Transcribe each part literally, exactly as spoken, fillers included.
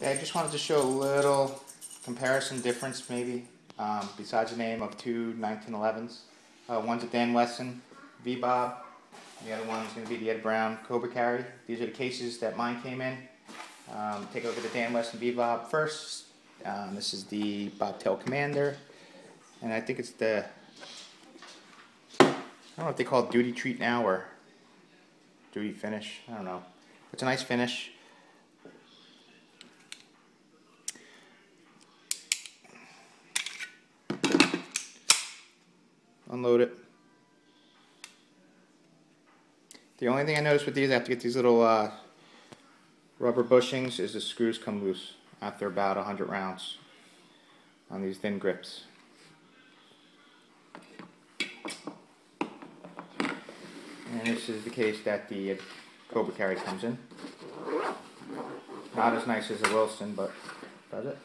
Yeah, I just wanted to show a little comparison difference, maybe, um, besides the name of two nineteen elevens. Uh, one's a Dan Wesson V-Bob, the other one's going to be the Ed Brown Kobra Carry. These are the cases that mine came in. Um, take a look at the Dan Wesson V-Bob first. Um, this is the Bobtail Commander, and I think it's the, I don't know if they call it Duty Treat now or Duty Finish, I don't know. It's a nice finish. Unload it. The only thing I noticed with these, I have to get these little uh, rubber bushings, is the screws come loose after about one hundred rounds on these thin grips. And this is the case that the uh, Kobra Carry comes in. Not as nice as the Wilson, but does it.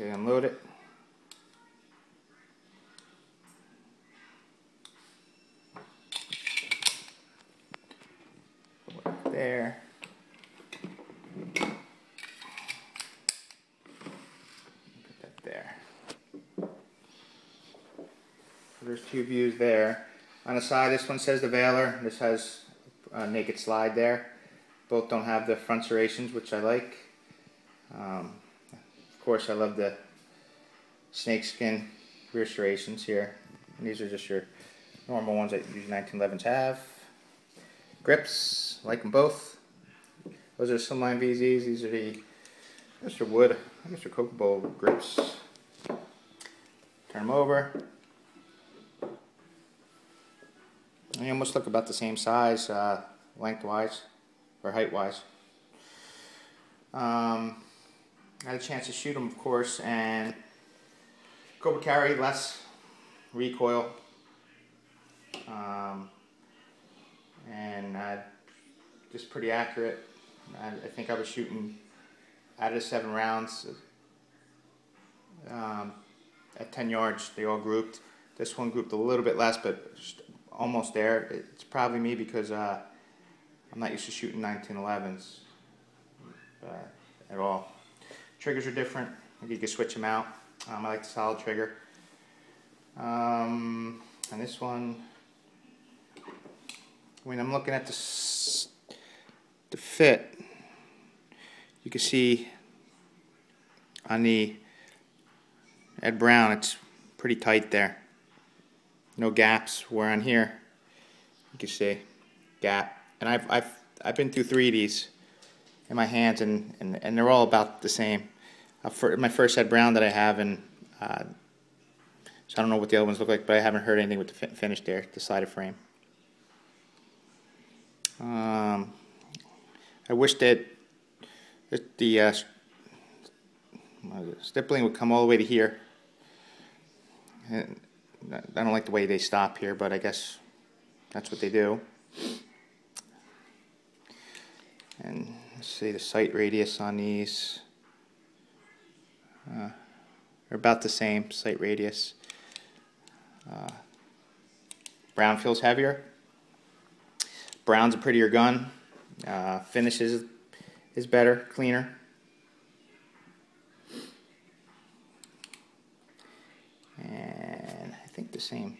Okay, unload it. There. Put that there. So there's two views there. On the side, this one says the Valor. This has a naked slide there. Both don't have the front serrations, which I like. Um, Of course, I love the snakeskin rear serrations here. And these are just your normal ones that usually nineteen elevens have. Grips, like them both. Those are slimline V Zs. These are the, those are wood, I guess they're Cocobolo grips. Turn them over. They almost look about the same size, uh, lengthwise or height-wise. Um, I had a chance to shoot them, of course, and Kobra Carry, less recoil, um, and uh, just pretty accurate. I, I think I was shooting out of the seven rounds um, at ten yards. They all grouped. This one grouped a little bit less, but almost there. It's probably me because uh, I'm not used to shooting nineteen elevens uh, at all. Triggers are different. Maybe you can switch them out. Um, I like the solid trigger. Um, and this one, when I'm looking at the s the fit, you can see on the Ed Brown it's pretty tight there. No gaps. Where on here, you can see gap. And I've I've I've been through three of these in my hands, and, and, and they're all about the same. Uh, for my first Ed Brown that I have, and uh, so I don't know what the other ones look like, but I haven't heard anything with the fin finish there, the slider frame. Um, I wish that the uh, stippling would come all the way to here. And I don't like the way they stop here, but I guess that's what they do. And let's see the sight radius on these. Uh, they're about the same sight radius. Uh, Brown feels heavier. Brown's a prettier gun. Uh, finish is, is better, cleaner. And I think the same.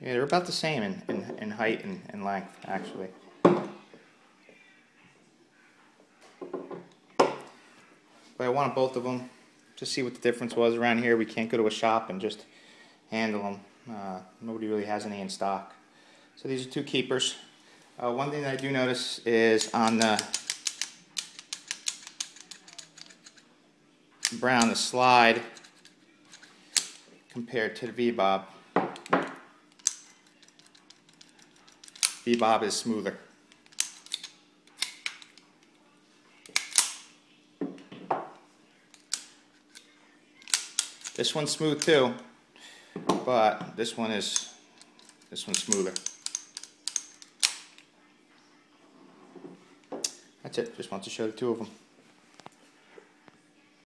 Yeah, they're about the same in, in, in height and, and length, actually. But I wanted both of them to see what the difference was. Around here, we can't go to a shop and just handle them. Uh, nobody really has any in stock. So these are two keepers. Uh, one thing that I do notice is on the Brown, the slide compared to the V-Bob. V-Bob is smoother. This one's smooth too, but this one is, this one's smoother. That's it, just want to show the two of them.